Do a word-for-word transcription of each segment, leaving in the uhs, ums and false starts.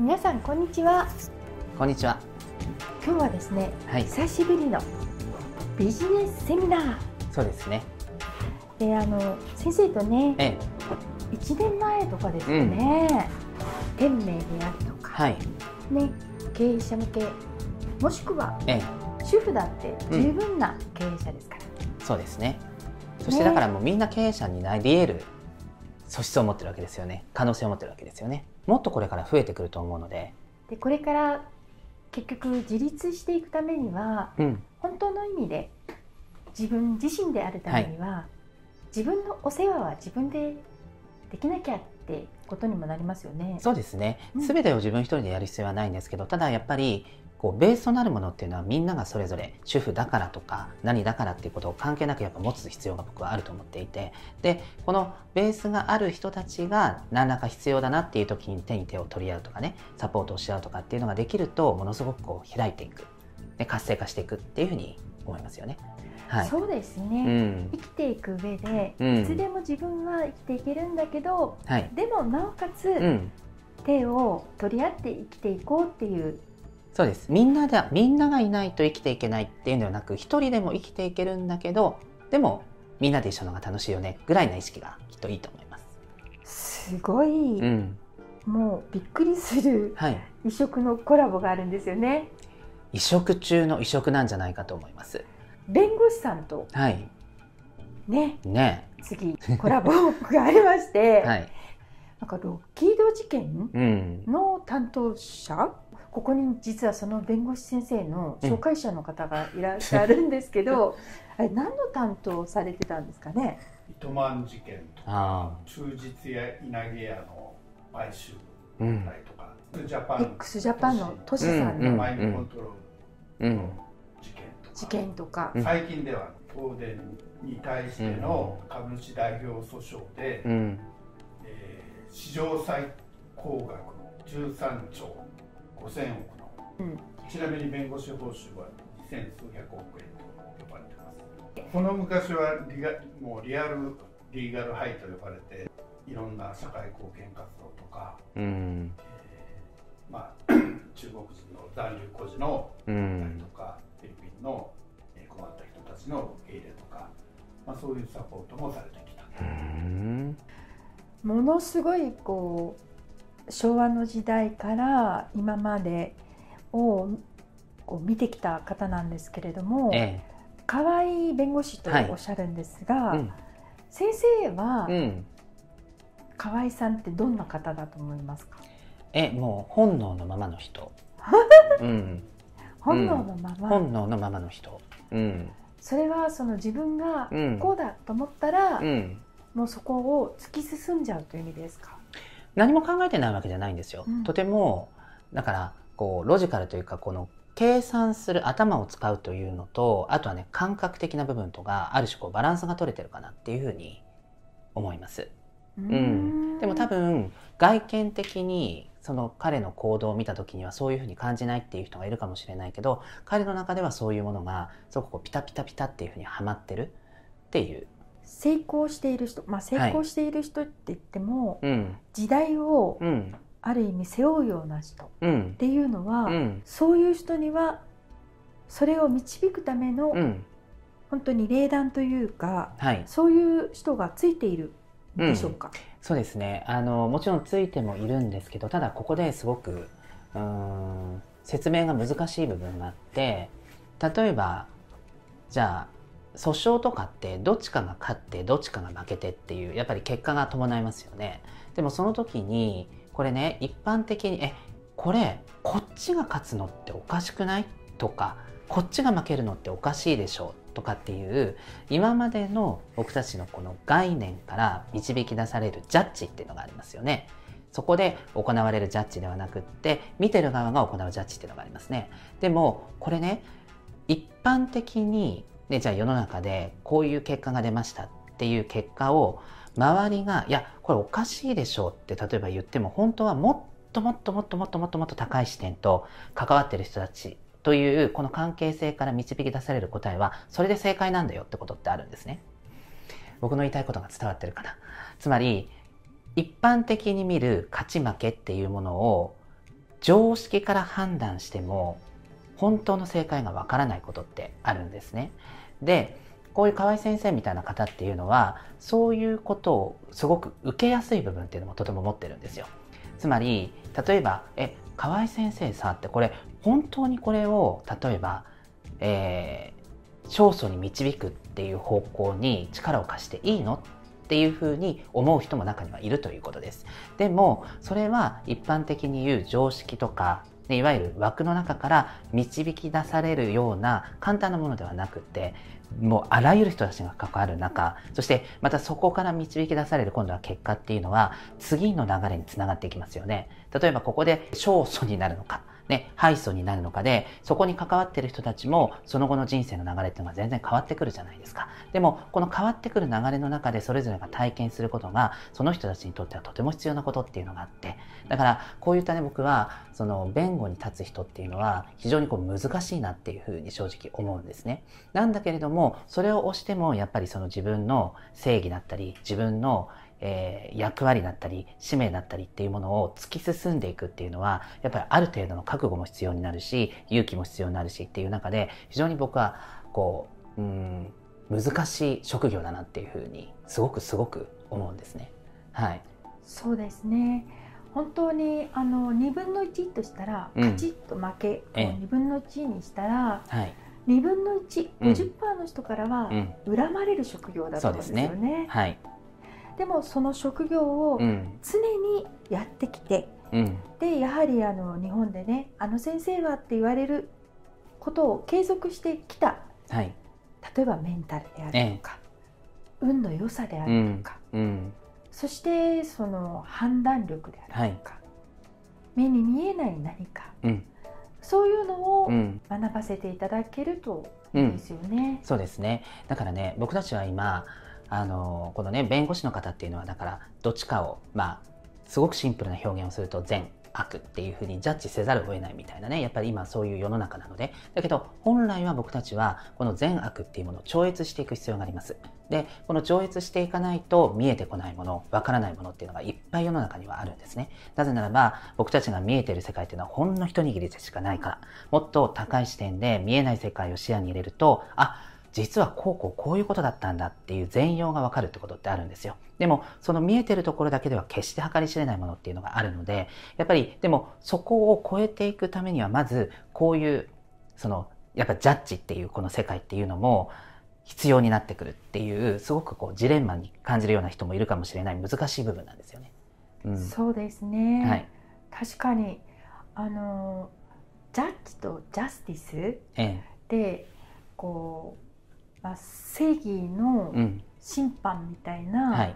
皆さんこんにちは。こんにちは。今日はですね、はい、久しぶりのビジネスセミナー。そうですね。で、あの先生とね、ええ、いちねんまえとかですね、うん、店名であるとか、はい、ね、経営者向けもしくは、ええ、主婦だって十分な経営者ですから、うん、そうですね。そしてだからもうみんな経営者になり得る素質を持ってるわけですよね。可能性を持ってるわけですよね。もっとこれから増えてくると思うので、でこれから結局自立していくためには、うん、本当の意味で自分自身であるためには、はい、自分のお世話は自分でできなきゃってことにもなりますよね。そうですね。全てを自分一人でやる必要はないんですけど、うん、ただやっぱりこうベースとなるものっていうのはみんながそれぞれ主婦だからとか何だからっていうことを関係なくやっぱ持つ必要が僕はあると思っていて、でこのベースがある人たちが何らか必要だなっていう時に手に手を取り合うとかね、サポートをし合うとかっていうのができるとものすごくこう開いていく、で活性化していくっていうふうに思いますよね。はい、そうですね、うん、生きていく上で、うん、いつでも自分は生きていけるんだけど、はい、でもなおかつ、うん、手を取り合って生きていこうっていう。そうです。みんなで、みんながいないと生きていけないっていうのではなく、一人でも生きていけるんだけど、でもみんなで一緒の方が楽しいよねぐらいの意識がきっといいと思います。すごい、うん、もうびっくりする異色のコラボがあるんですよね。はい、異色中の異色なんじゃないかと思います。弁護士さんと、はい、ね、ね、次コラボがありまして、はい、なんかロッキード事件の担当者。うん、ここに実はその弁護士先生の紹介者の方がいらっしゃるんですけど、うん、あれ何の担当されてたんですかね。糸満事件とか中日や稲毛屋の買収問題とか、うん、ジャパン X ジャパンのトシさんのマインドコントロールの事件とか、事件とか、最近では東電に対しての株主代表訴訟で、うん、えー、史上最高額のじゅうさんちょうごせんおくの、うん、ちなみに弁護士報酬はにせんすうひゃくおくえんと呼ばれてます。この昔はリガもうリアルリーガルハイと呼ばれて、いろんな社会貢献活動とか、うん、えー、まあ、中国人の残留孤児の問題とか、うん、フィリピンの困った人たちの受け入れとか、まあ、そういうサポートもされてきた。うん、ものすごいこう昭和の時代から今までをこう見てきた方なんですけれども、ええ、河合弁護士とおっしゃるんですが、はい、うん、先生は、うん、河合さんってどんな方だと思いますか。え、もう本能のままの人。うん、本能のまま、うん、本能のままの人。うん、それはその自分がこうだと思ったら、うんうん、もうそこを突き進んじゃうという意味ですか。何も考えてないわけじゃないんですよ。うん、とてもだからこうロジカルというか、この計算する頭を使うというのと、あとはね、感覚的な部分とかある種こうバランスが取れてるかなっていうふうに思います。うん、うん、でも多分外見的にその彼の行動を見た時にはそういうふうに感じないっていう人がいるかもしれないけど、彼の中ではそういうものがすごくこうピタピタピタっていうふうにはまってるっていう。成功している人、まあ、成功している人って言っても、はい、うん、時代をある意味背負うような人っていうのは、うんうん、そういう人にはそれを導くための、うん、本当に霊団というか、はい、そういう人がついているんでしょうか。うん、そうですね。あのもちろんついてもいるんですけど、ただここですごくうーん説明が難しい部分があって、例えばじゃあ訴訟とかってどっちかが勝ってどっちかが負けてっていうやっぱり結果が伴いますよね。でもその時にこれね、一般的に「えこれこっちが勝つのっておかしくない?」とか「こっちが負けるのっておかしいでしょ」とかっていう今までの僕たちのこの概念から導き出されるジャッジっていうのがありますよね。そこで行われるジャッジではなくって、見てる側が行うジャッジっていうのがありますね。でもこれね、一般的にでじゃあ世の中でこういう結果が出ましたっていう結果を周りが「いやこれおかしいでしょ」って例えば言っても、本当はもっともっともっともっともっともっと高い視点と関わってる人たちというこの関係性から導き出される答えはそれで正解なんだよってことってあるんですね。僕の言いたいことが伝わってるかな。つまり一般的に見る勝ち負けっていうものを常識から判断しても本当の正解がわからないことってあるんですね。で、こういう河合先生みたいな方っていうのはそういうことをすごく受けやすい部分っていうのもとても持ってるんですよ。つまり例えば「え河合先生さ」ってこれ本当にこれを例えば、えー、勝訴に導くっていう方向に力を貸していいのっていうふうに思う人も中にはいるということです。でもそれは一般的に言う常識とかいわゆる枠の中から導き出されるような簡単なものではなくて、もうあらゆる人たちが関わる中、そしてまたそこから導き出される今度は結果っていうのは次の流れにつながっていきますよね。例えばここで勝訴になるのかね、敗訴になるのかで、そこに関わっている人たちもその後の人生の流れっていうのが全然変わってくるじゃないですか。でもこの変わってくる流れの中でそれぞれが体験することがその人たちにとってはとても必要なことっていうのがあって、だからこういったね、僕はその弁護に立つ人っていうのは非常にこう難しいなっていうふうに正直思うんですね。なんだけれどもそれを押してもやっぱりその自分の正義だったり自分のえー、役割だったり使命だったりっていうものを突き進んでいくっていうのはやっぱりある程度の覚悟も必要になるし勇気も必要になるしっていう中で非常に僕はこう、うん、難しい職業だなっていうふうにすごくすごく思うんですね。はい、そうですね。本当にあのにぶんのいちとしたらカチッと負け、うん、にぶんのいちにしたら、はい、にぶんのいち、ごじゅっパーセント の人からは恨まれる職業だと思うんですよね。うん、そうですね。はい。でもその職業を常にやってきて、うん、でやはりあの日本でね、あの先生はって言われることを継続してきた、はい、例えばメンタルであるとか、ええ、運の良さであるとか、うんうん、そしてその判断力であるとか、はい、目に見えない何か、うん、そういうのを学ばせていただけるといいですよね。うん、そうですね。だからね、僕たちは今あのこのね、弁護士の方っていうのはだからどっちかを、まあ、すごくシンプルな表現をすると善悪っていうふうにジャッジせざるを得ないみたいなね、やっぱり今そういう世の中なので、だけど本来は僕たちはこの善悪っていうものを超越していく必要があります。でこの超越していかないと見えてこないもの、わからないものっていうのがいっぱい世の中にはあるんですね。なぜならば僕たちが見えている世界っていうのはほんの一握りでしかないから、もっと高い視点で見えない世界を視野に入れると、あっ実はこうこうこういうことだったんだっていう全容がわかるってことってあるんですよ。でもその見えてるところだけでは決して計り知れないものっていうのがあるので、やっぱりでもそこを超えていくためにはまずこういうそのやっぱジャッジっていうこの世界っていうのも必要になってくるっていう、すごくこうジレンマに感じるような人もいるかもしれない難しい部分なんですよね。うん、そうですね。はい、確かにあのジャッジとジャスティスで、ええ、こうまあ、正義の審判みたいな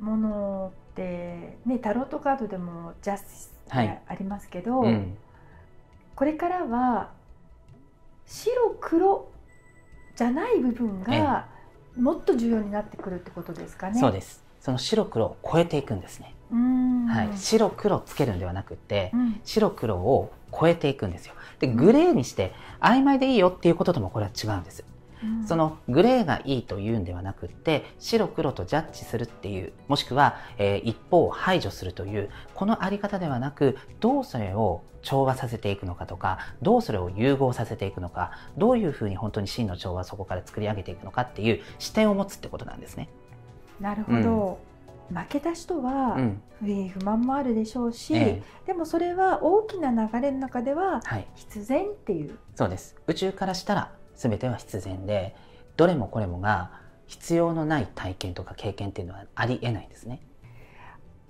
ものって、ね、タロットカードでもジャスティスってありますけど、はい、うん、これからは白黒じゃない部分がもっと重要になってくるってことですかね。そうです。その白黒を超えていくんですね。はい、白黒つけるんではなくて、うん、白黒を超えていくんですよ。でグレーにして曖昧でいいよっていうことともこれは違うんです。そのグレーがいいというんではなくって白黒とジャッジするっていう、もしくは、えー、一方を排除するという、このあり方ではなく、どうそれを調和させていくのかとか、どうそれを融合させていくのか、どういうふうに本当に真の調和をそこから作り上げていくのかっていう視点を持つってことなんですね。なるほど。うん、負けた人は不平不満もあるでしょうし、うん、えー、でもそれは大きな流れの中では必然っていう、はい、そうです。宇宙からしたら全ては必然で、どれもこれもが必要のない体験とか経験っていうのはありえないんですね。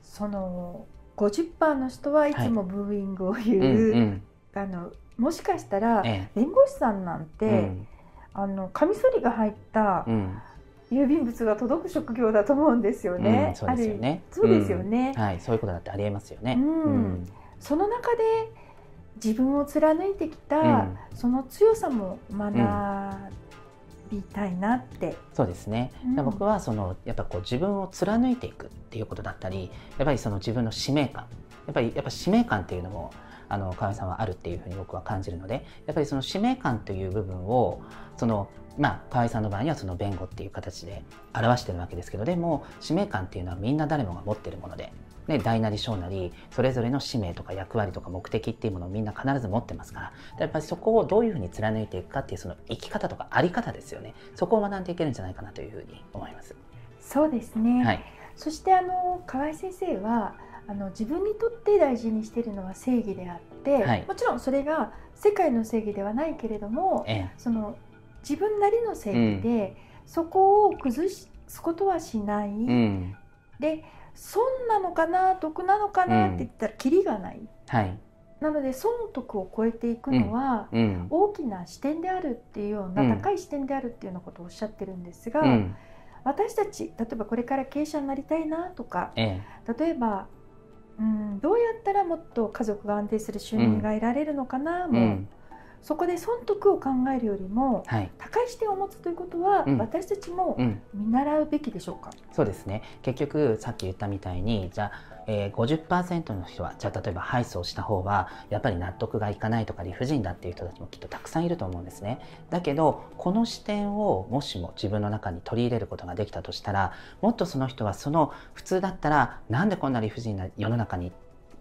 その ごじゅっパーセント の人はいつもブーイングを言う、はい、うんうん、あのもしかしたら弁護士さんなんて、ええ、うん、あのカミソリが入った郵便物が届く職業だと思うんですよね。うん、そうですよね。そうですよね。うん、はい、そういうことだってありえますよね。うんうん、その中で自分を貫いてきた、うん、その強さも学びたいなって、うん、そうですね。うん、僕はそのやっぱこう自分を貫いていくっていうことだったり、やっぱりその自分の使命感、やっぱりやっぱ使命感っていうのもあの河合さんはあるっていうふうに僕は感じるので、やっぱりその使命感という部分をそのまあ河合さんの場合にはその弁護っていう形で表してるわけですけど、でも使命感っていうのはみんな誰もが持ってるもので。ね、大なり小なりそれぞれの使命とか役割とか目的っていうものをみんな必ず持ってますから、やっぱりそこをどういうふうに貫いていくかっていう、その生き方とかあり方ですよね。そこを学んでいけるんじゃないかなというふうに思います。そうですね、はい、そしてあの河合先生はあの自分にとって大事にしているのは正義であって、はい、もちろんそれが世界の正義ではないけれども、ええ、その自分なりの正義で、うん、そこを崩すことはしない、うん、で損なのかな得なのかなって言ったらキリがない、うん、はい、なので損得を超えていくのは、うんうん、大きな視点であるっていうような、うん、高い視点であるっていうようなことをおっしゃってるんですが、うん、私たち例えばこれから経営者になりたいなとか、ええ、例えばうん、どうやったらもっと家族が安定する収入が得られるのかな、うん、もうそこで損得を考えるよりも、はい、高い視点を持つということは、うん、私たちも見習うべきでしょうか。そうですね、結局さっき言ったみたいに、じゃあ、えー、ごじゅっパーセント の人はじゃあ例えば敗訴をした方はやっぱり納得がいかないとか理不尽だっていう人たちもきっとたくさんいると思うんですね。だけどこの視点をもしも自分の中に取り入れることができたとしたら、もっとその人はその普通だったらなんでこんな理不尽な世の中に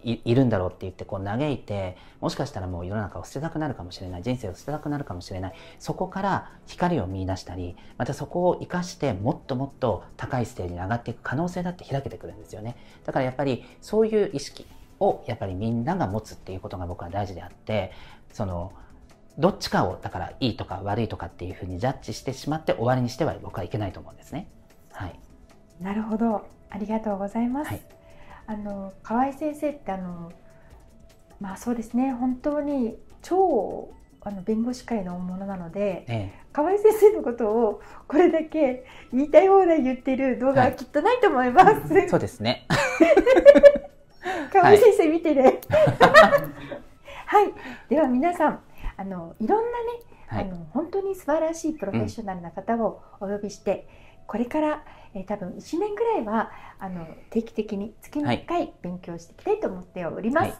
い, いるんだろうって言ってこう嘆いて、もしかしたらもう世の中を捨てたくなるかもしれない、人生を捨てたくなるかもしれない、そこから光を見出したり、またそこを生かしてもっともっと高いステージに上がっていく可能性だって開けてくるんですよね。だからやっぱりそういう意識をやっぱりみんなが持つっていうことが僕は大事であって、そのどっちかをだからいいとか悪いとかっていうふうにジャッジしてしまって終わりにしては僕はいけないと思うんですね。はい、なるほど、ありがとうございます。はい、あの河合先生ってあの、まあ、そうですね、本当に超あの弁護士界のものなので、ええ、河合先生のことをこれだけ言いたい放題言ってる動画はきっとないと思います。はい、そうですね河合先生見てねはい、はい、では皆さんあのいろんなね、はい、あの本当に素晴らしいプロフェッショナルな方をお呼びして、うん、これからえー、多分いちねんぐらいはあの定期的に月にいっかい勉強していきたいと思っております。はい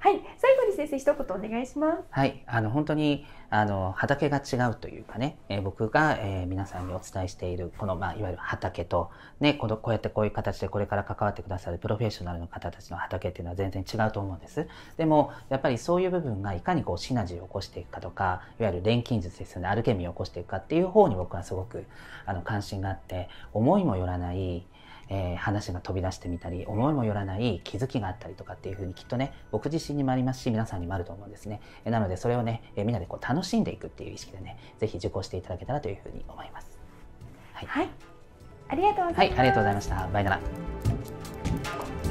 はい、最後に先生一言お願いします。はい、あの本当にあの畑が違うというかね、えー、僕が、えー、皆さんにお伝えしているこの、まあ、いわゆる畑と、ね、このこうやってこういう形でこれから関わってくださるプロフェッショナルの方たちの畑っていうのは全然違うと思うんです。でもやっぱりそういう部分がいかにこうシナジーを起こしていくかとか、いわゆる錬金術ですよね、アルケミーを起こしていくかっていう方に僕はすごくあの関心があって、思いもよらないえー、話が飛び出してみたり、思いもよらない気づきがあったりとかっていう風にきっとね、僕自身にもありますし皆さんにもあると思うんですね。えなのでそれをね、えみんなでこう楽しんでいくっていう意識でね、ぜひ受講していただけたらという風に思います。はい、はい、ありがとうございました。はい、ありがとうございました。バイナラ。